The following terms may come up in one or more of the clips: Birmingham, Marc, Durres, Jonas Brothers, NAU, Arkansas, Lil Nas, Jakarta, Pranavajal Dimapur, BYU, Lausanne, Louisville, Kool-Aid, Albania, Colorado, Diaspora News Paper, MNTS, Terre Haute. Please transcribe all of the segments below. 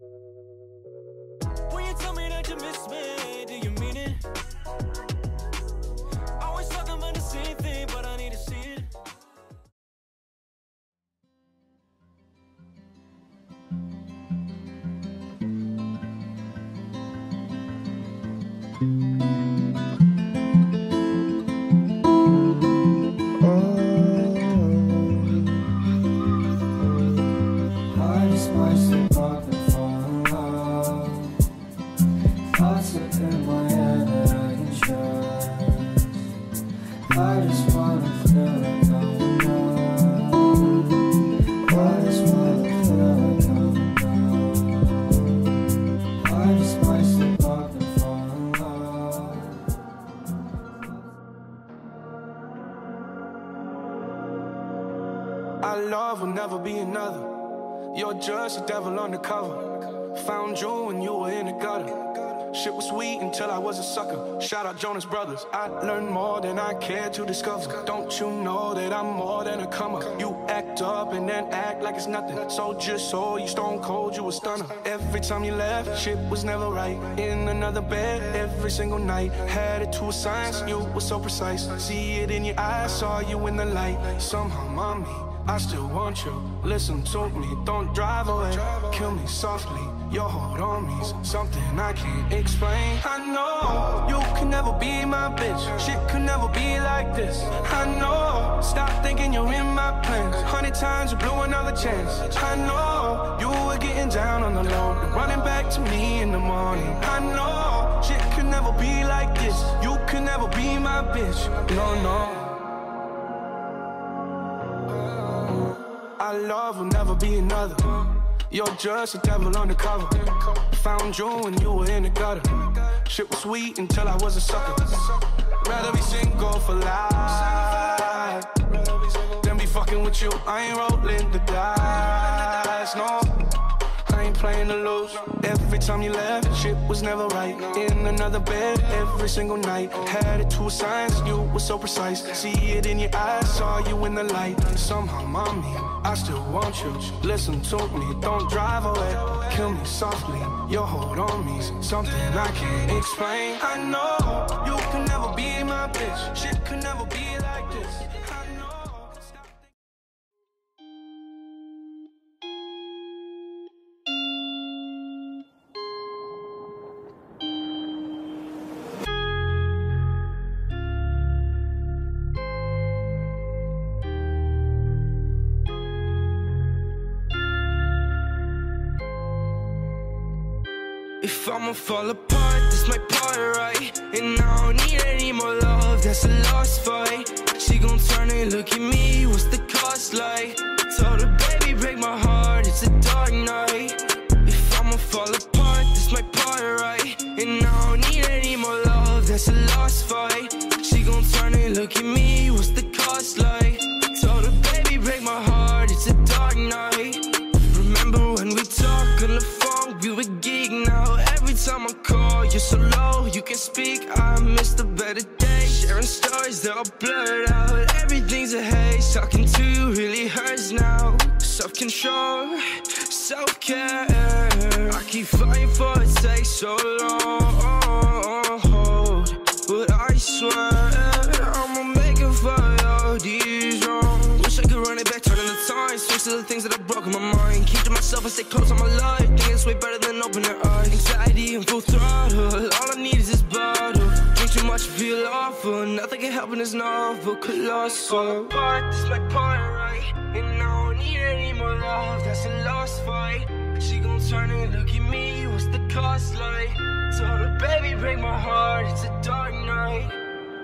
When you tell me that you miss me, do you mean it? Always talking about the same thing, but I need to see it. Just a devil undercover. Found you when you were in the gutter. Shit was sweet until I was a sucker. Shout out Jonas Brothers. I learned more than I cared to discover. Don't you know that I'm more than a comer? You act up and then act like it's nothing. Soldier soul, you stone cold, you a stunner. Every time you left, shit was never right. In another bed, every single night. Had it to a science, you were so precise. See it in your eyes, saw you in the light. Somehow, mommy, I still want you. Listen to me, don't drive away. Kill me softly, your hold on me's something I can't explain. I know you can never be my bitch. Shit could never be like this. I know, stop thinking you're in my plans. 100 times you blew another chance. I know, you were getting down on the low, running back to me in the morning. I know, shit could never be like this. You could never be my bitch. No, no. Our love will never be another. You're just a devil undercover. Found you when you were in the gutter. Shit was sweet until I was a sucker. Rather be single for life than be fucking with you. I ain't rolling the dice, no. I ain't playing to lose. Every time you left, shit was never right. In another bed, every single night. Had it to a science, you were so precise. See it in your eyes, saw you in the light. Somehow, mommy, I still want you. Listen to me, don't drive away. Kill me softly, your hold on me's something I can't explain. I know, you can never be my bitch. Shit can never be like this. If I'ma fall apart, this my part, right? And I don't need any more love, that's a lost fight. She gon' turn and look at me, what's the cost like? Told her, baby, break my heart, it's a dark night. If I'ma fall apart, this my part, right? And I don't need any more love, that's a lost fight. She gon' turn and look at me, what's the cost like? Told her, baby, break my heart, it's a dark night. Remember when we talk on the phone, we were geeking out. Time I call, you're so low, you can speak. I miss the better days. Sharing stories, they're all blurred out. Everything's a haze. Talking to you really hurts now. Self-control, self-care. I keep fighting for it, takes so long. But I swear, I'ma make it for all these wrongs. Wish I could run it back, turning the time. Switch to the things that I broke in my mind. Keep to myself and stay close on my life. Think it's way better than open their eyes. Anxiety and full throttle, all I need is this bottle. Drink too much, feel awful. Nothing can help in this novel, colossal. But this my part, right? And I don't need any more love, that's a lost fight. She gon' turn and look at me, what's the cost like? Told her, baby, break my heart, it's a dark night.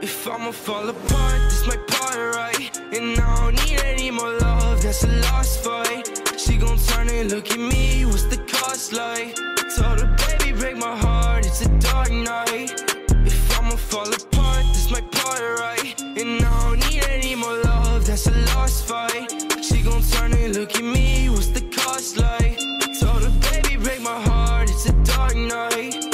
If I'ma fall apart, this my part, right? And I don't need any more love, that's a lost fight. She gon' turn and look at me, what's the cost like? Told her, baby, break my heart, it's a dark night. If I'ma fall apart, this my part, right? And I don't need any more love, that's a lost fight. She gon' turn and look at me, what's the cost like? Told her, baby, break my heart, it's a dark night.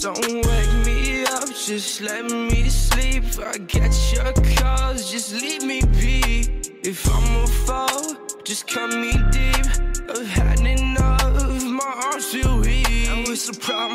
Don't wake me up, just let me sleep. I get your calls, just leave me be. If I'ma fall, just cut me deep. I've had enough. My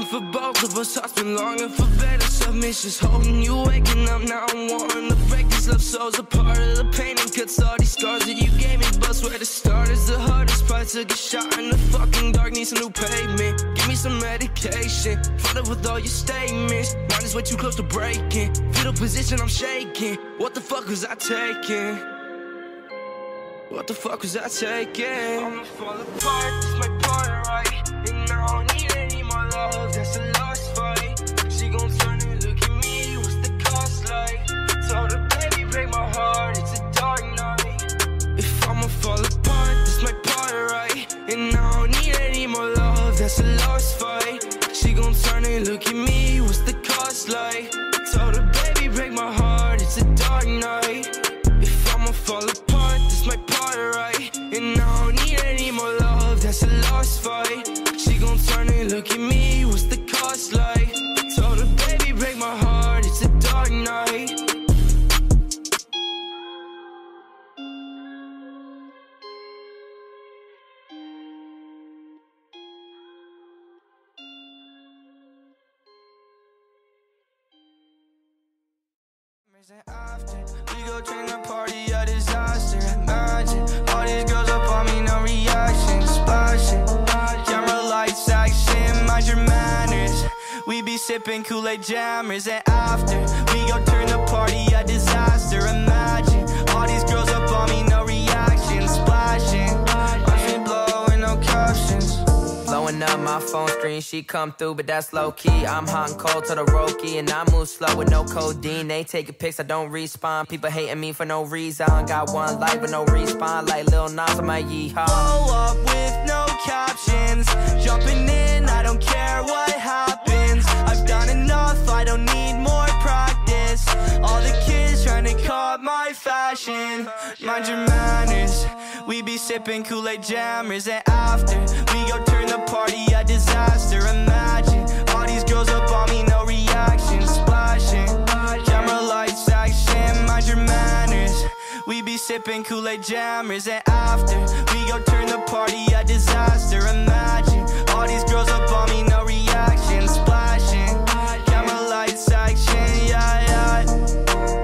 for both of us. Hearts been longing for better submissions, holding you, waking up now. I'm wanting to break this love, soul's a part of the pain and cuts all these scars that you gave me. But where to start is the hardest part. Took a shot in the fucking dark, need some new pavement. Give me some medication. Fought up with all your statements. Mine is way too close to breaking. Fetal position, I'm shaking. What the fuck was I taking? What the fuck was I taking? I'ma fall apart, this my part, right? And I don't need any more love, that's a lost fight. She gon' turn and look at me, what's the cost like? I told her, baby, break my heart, it's a dark night. If I'ma fall apart, this my part, right? And I don't need any more love, that's a lost fight. She gon' turn and look at me, what's the cost like? I told her, baby, break my heart, it's a dark night. If I'ma fall apart, this my part, right? And I don't need any more love, that's a lost fight. Turn and look at me, what's the cost like? Told her, baby, break my heart, it's a dark night. Often we go train the party, a disaster. Imagine all these girls up on me, no reaction, splashing. Mind your manners. We be sipping Kool-Aid jammers, and after we go turn the party a disaster. Imagine all these girls up on me, no reaction, splashing. Watch me blowing, no captions. Blowing up my phone screen, she come through, but that's low key. I'm hot and cold to the Roki, and I move slow with no codeine. They taking pics, I don't respond. People hating me for no reason. Got one life, but no respawn. Like Lil Nas on my yeehaw. Blow up with no captions, jumping in, I don't care what happens. I've done enough, I don't need more practice. All the kids trying to cop my fashion. Mind your manners, we be sipping Kool-Aid jammers, and after we go turn the party a disaster. Imagine all these girls up on me, no reaction, splashing. Camera lights, action, mind your manners. We be sipping Kool-Aid jammers, and after we go turn the party a disaster. Imagine all these girls up on me, no reaction, splashing. Camera lights, action, yeah, yeah.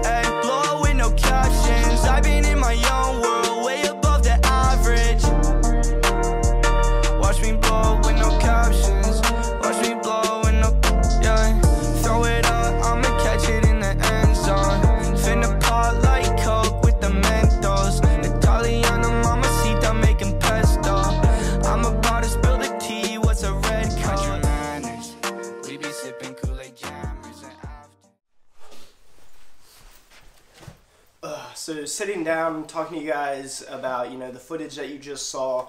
Ay, blowing no captions. I've been in my own world, way above the average. Watch me blow with no captions. Watch me blow with no, yeah. Throw it up, I'ma catch it in the end zone. Finna pot like coke. Italiano, mamacita, making pesto. I'm about to spill the tea, what's a red color? We be sipping Kool-Aid jammers and after. So sitting down, talking to you guys about, you know, the footage that you just saw.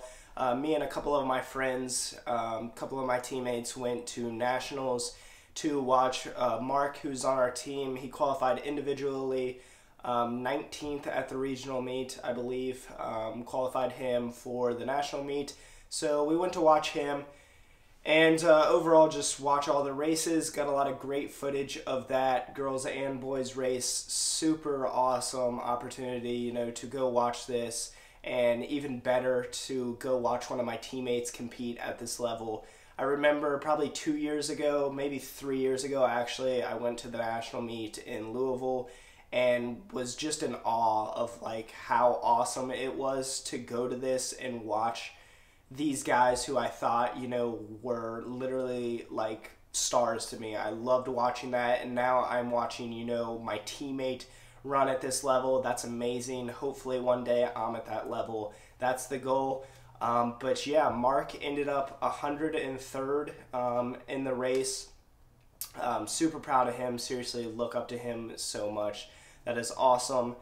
Me and a couple of my friends, a couple of my teammates went to nationals to watch Marc, who's on our team. He qualified individually. 19th at the regional meet, I believe, qualified him for the national meet. So we went to watch him and overall just watch all the races. Got a lot of great footage of that girls and boys race. Super awesome opportunity, you know, to go watch this, and even better to go watch one of my teammates compete at this level. I remember probably 2 years ago, maybe 3 years ago actually, I went to the national meet in Louisville and was just in awe of like how awesome it was to go to this and watch these guys who I thought, you know, were literally like stars to me. I loved watching that, and now I'm watching, you know, my teammate run at this level. That's amazing. Hopefully one day I'm at that level. That's the goal. But yeah, Marc ended up 103rd in the race. Super proud of him. Seriously, look up to him so much. That is awesome.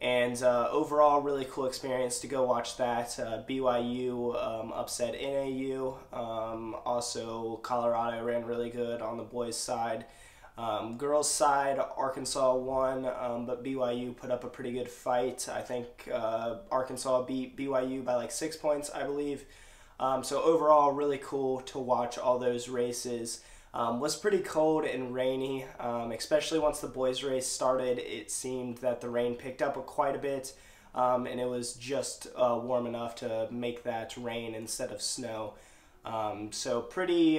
And overall, really cool experience to go watch that. BYU upset NAU. Also, Colorado ran really good on the boys' side. Girls' side, Arkansas won, but BYU put up a pretty good fight. I think Arkansas beat BYU by like 6 points, I believe. So overall, really cool to watch all those races. Was pretty cold and rainy, especially once the boys race started. It seemed that the rain picked up quite a bit, and it was just warm enough to make that rain instead of snow. So pretty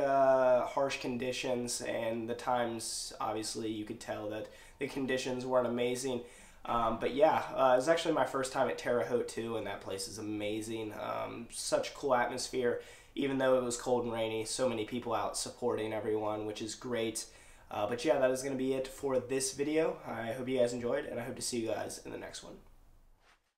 harsh conditions, and the times, obviously you could tell that the conditions weren't amazing. But yeah, it was actually my first time at Terre Haute too, and that place is amazing. Such cool atmosphere, even though it was cold and rainy, so many people out supporting everyone, which is great. But yeah, that is going to be it for this video. I hope you guys enjoyed, and I hope to see you guys in the next one.